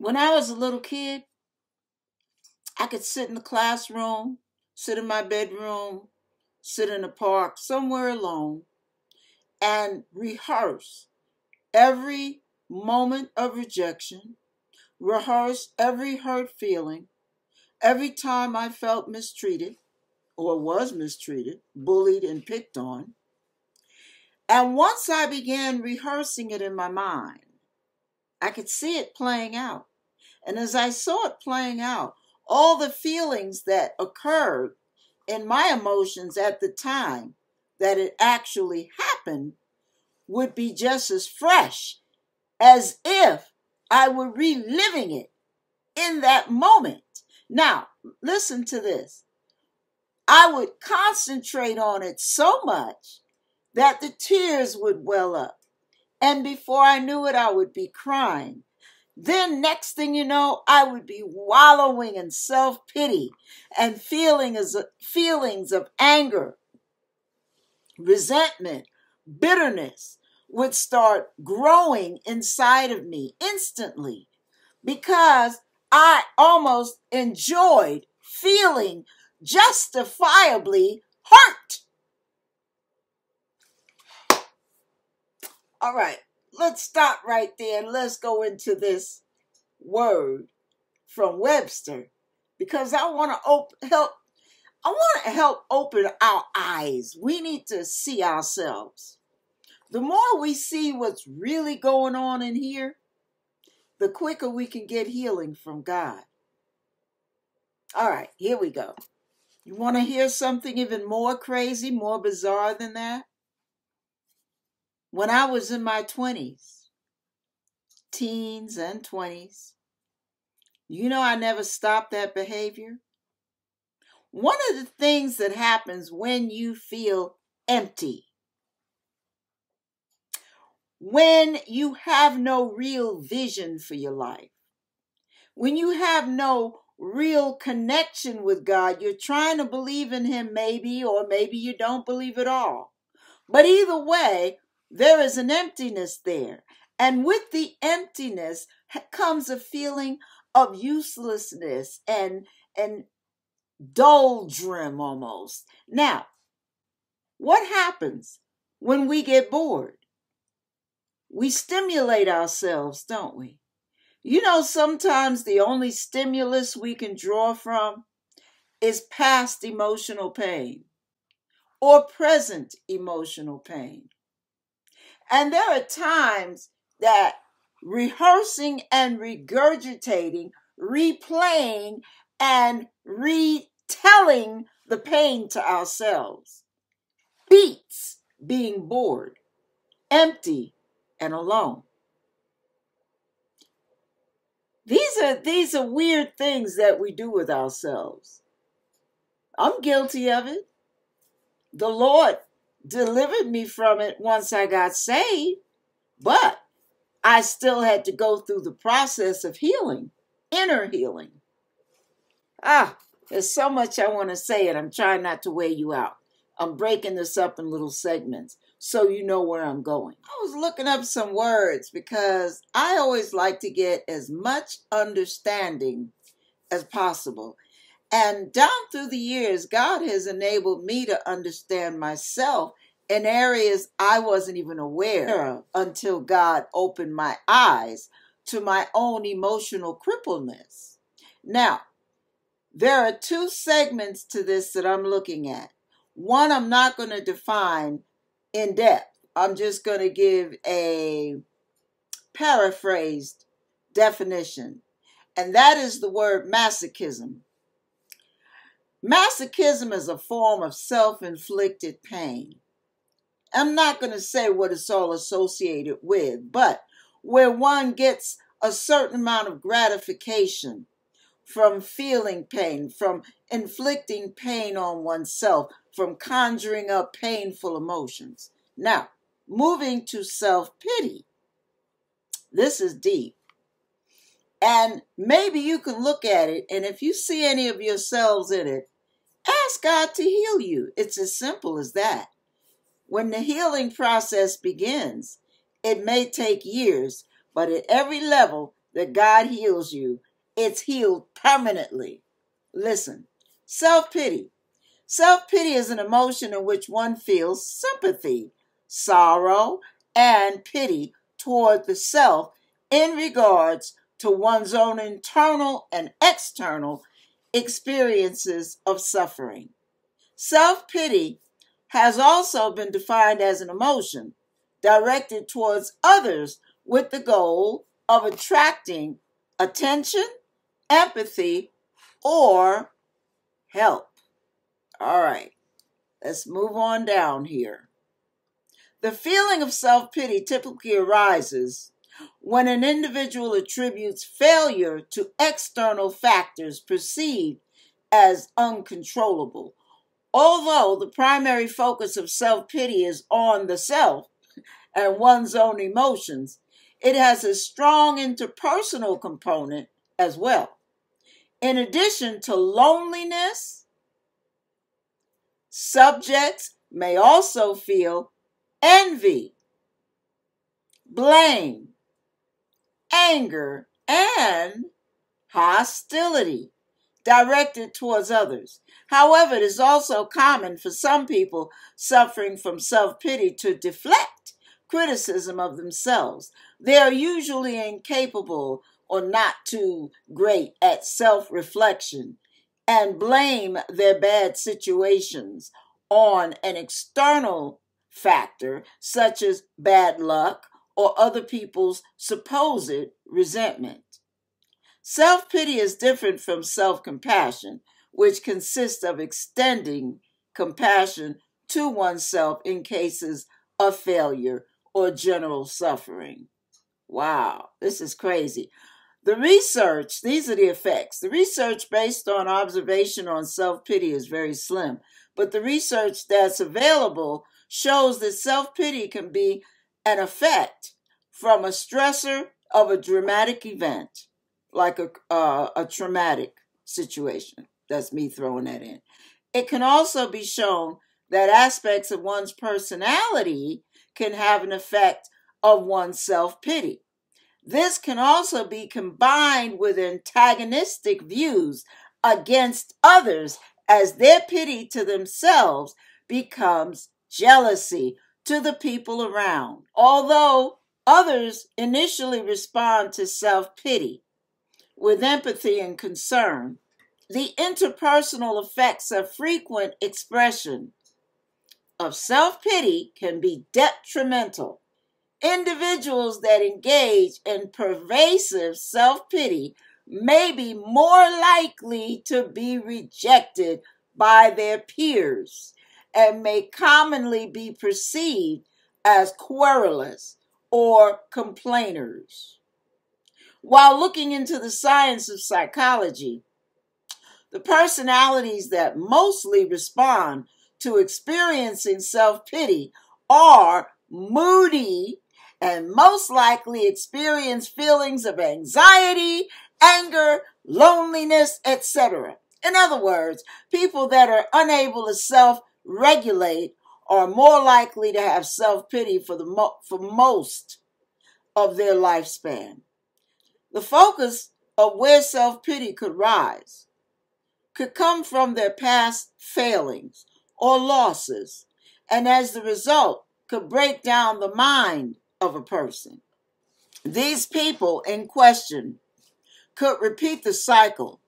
When I was a little kid, I could sit in the classroom, sit in my bedroom, sit in the park, somewhere alone, and rehearse every moment of rejection, rehearse every hurt feeling, every time I felt mistreated or was mistreated, bullied and picked on. And once I began rehearsing it in my mind, I could see it playing out. And as I saw it playing out, all the feelings that occurred in my emotions at the time that it actually happened would be just as fresh as if I were reliving it in that moment. Now, listen to this. I would concentrate on it so much that the tears would well up. And before I knew it, I would be crying. Then next thing you know, I would be wallowing in self-pity and feelings of anger, resentment, bitterness would start growing inside of me instantly because I almost enjoyed feeling justifiably hurt. All right, let's stop right there and let's go into this word from Webster, because I want to help open our eyes. We need to see ourselves. The more we see what's really going on in here, the quicker we can get healing from God. All right, here we go. You want to hear something even more crazy, more bizarre than that? When I was in my 20s, teens and 20s, you know I never stopped that behavior. One of the things that happens when you feel empty, when you have no real vision for your life, when you have no real connection with God, you're trying to believe in Him maybe, or maybe you don't believe at all. But either way, there is an emptiness there. And with the emptiness comes a feeling of uselessness and doldrum almost. Now, what happens when we get bored? We stimulate ourselves, don't we? You know, sometimes the only stimulus we can draw from is past emotional pain or present emotional pain. And there are times that rehearsing and regurgitating, replaying and retelling the pain to ourselves beats being bored, empty, and alone. These are weird things that we do with ourselves. I'm guilty of it. The Lord delivered me from it once I got saved, but I still had to go through the process of healing, inner healing. There's so much I want to say, and I'm trying not to wear you out. I'm breaking this up in little segments so you know where I'm going. I was looking up some words because I always like to get as much understanding as possible. And down through the years, God has enabled me to understand myself in areas I wasn't even aware of until God opened my eyes to my own emotional crippledness. Now, there are two segments to this that I'm looking at. One I'm not going to define in depth. I'm just going to give a paraphrased definition, and that is the word masochism. Masochism is a form of self-inflicted pain. I'm not going to say what it's all associated with, but where one gets a certain amount of gratification from feeling pain, from inflicting pain on oneself, from conjuring up painful emotions. Now, moving to self-pity. This is deep. And maybe you can look at it, and if you see any of yourselves in it, ask God to heal you. It's as simple as that. When the healing process begins, it may take years, but at every level, that God heals you, it's healed permanently. Listen, self-pity. Self-pity is an emotion in which one feels sympathy, sorrow, and pity toward the self in regards to one's own internal and external experiences of suffering. Self-pity has also been defined as an emotion directed towards others with the goal of attracting attention, empathy, or help. All right, let's move on down here. The feeling of self-pity typically arises when an individual attributes failure to external factors perceived as uncontrollable. Although the primary focus of self-pity is on the self and one's own emotions, it has a strong interpersonal component as well. In addition to loneliness, subjects may also feel envy, blame, anger, and hostility directed towards others. However, it is also common for some people suffering from self-pity to deflect criticism of themselves. They are usually incapable or not too great at self-reflection and blame their bad situations on an external factor such as bad luck or other people's supposed resentment. Self-pity is different from self-compassion, which consists of extending compassion to oneself in cases of failure or general suffering. Wow, this is crazy. The research, these are the effects. The research based on observation on self-pity is very slim, but the research that's available shows that self-pity can be an effect from a stressor of a dramatic event, like a traumatic situation. That's me throwing that in. It can also be shown that aspects of one's personality can have an effect of one's self-pity. This can also be combined with antagonistic views against others, as their pity to themselves becomes jealousy to the people around. Although others initially respond to self-pity with empathy and concern, the interpersonal effects of frequent expression of self-pity can be detrimental. Individuals that engage in pervasive self-pity may be more likely to be rejected by their peers and may commonly be perceived as querulous or complainers. While looking into the science of psychology, the personalities that mostly respond to experiencing self-pity are moody and most likely experience feelings of anxiety, anger, loneliness, etc. In other words, people that are unable to self-regulate are more likely to have self-pity for most of their lifespan. The focus of where self-pity could rise could come from their past failings or losses, and as the result, could break down the mind of a person. These people in question could repeat the cycle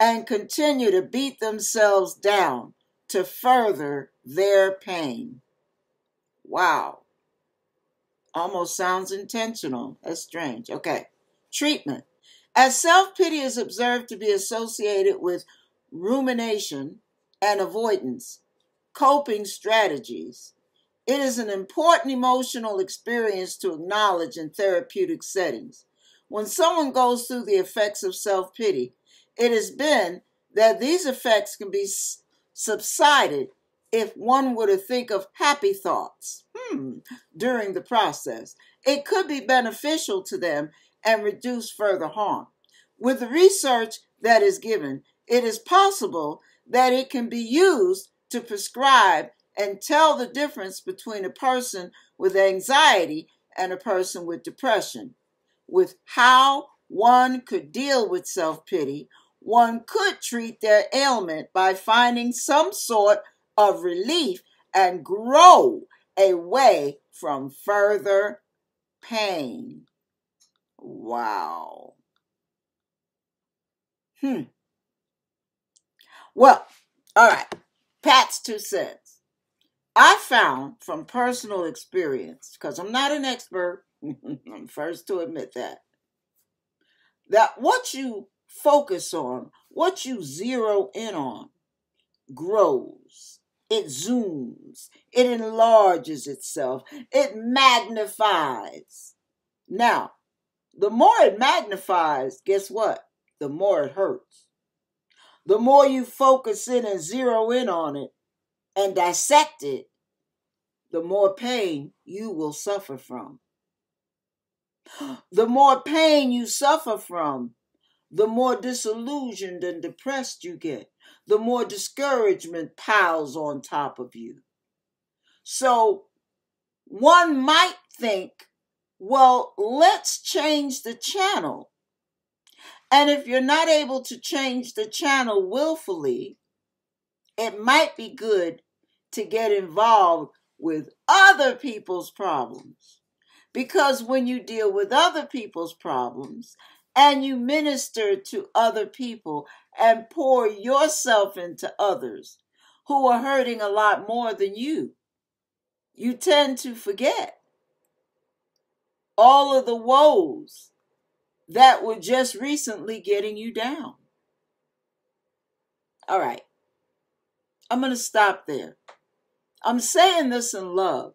and continue to beat themselves down to further their pain. Wow. Almost sounds intentional. That's strange. Okay. Treatment. As self-pity is observed to be associated with rumination and avoidance, coping strategies, it is an important emotional experience to acknowledge in therapeutic settings. When someone goes through the effects of self-pity, it has been that these effects can be subsided if one were to think of happy thoughts during the process. It could be beneficial to them and reduce further harm. With the research that is given, it is possible that it can be used to prescribe and tell the difference between a person with anxiety and a person with depression, with how One could deal with self-pity. One could treat their ailment by finding some sort of relief and grow away from further pain. Wow. Well, all right. PATS2CENTS. I found from personal experience, because I'm not an expert, I'm first to admit that, that what you focus on, what you zero in on, grows. It zooms. It enlarges itself. It magnifies. Now, the more it magnifies, guess what? The more it hurts. The more you focus in and zero in on it and dissect it, the more pain you will suffer from. The more pain you suffer from, the more disillusioned and depressed you get, the more discouragement piles on top of you. So one might think, well, let's change the channel. And if you're not able to change the channel willfully, it might be good to get involved with other people's problems. Because when you deal with other people's problems, and you minister to other people and pour yourself into others who are hurting a lot more than you, you tend to forget all of the woes that were just recently getting you down. All right. I'm going to stop there. I'm saying this in love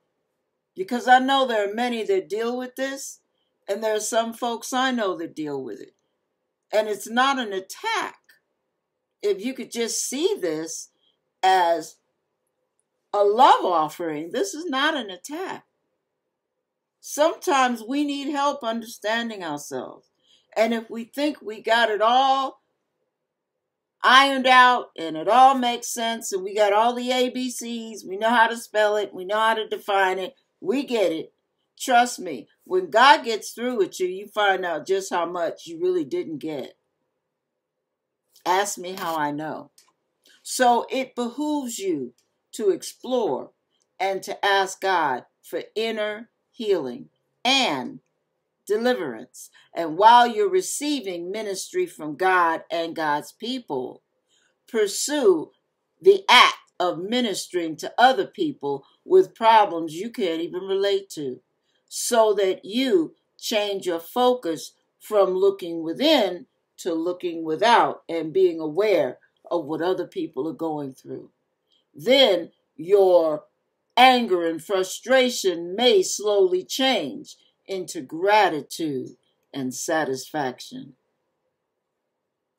because I know there are many that deal with this. And there are some folks I know that deal with it. And it's not an attack. If you could just see this as a love offering, this is not an attack. Sometimes we need help understanding ourselves. And if we think we got it all ironed out and it all makes sense and we got all the ABCs, we know how to spell it, we know how to define it, we get it. Trust me, when God gets through with you, you find out just how much you really didn't get. Ask me how I know. So it behooves you to explore and to ask God for inner healing and deliverance. And while you're receiving ministry from God and God's people, pursue the act of ministering to other people with problems you can't even relate to, so that you change your focus from looking within to looking without and being aware of what other people are going through. Then your anger and frustration may slowly change into gratitude and satisfaction.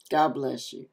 God bless you.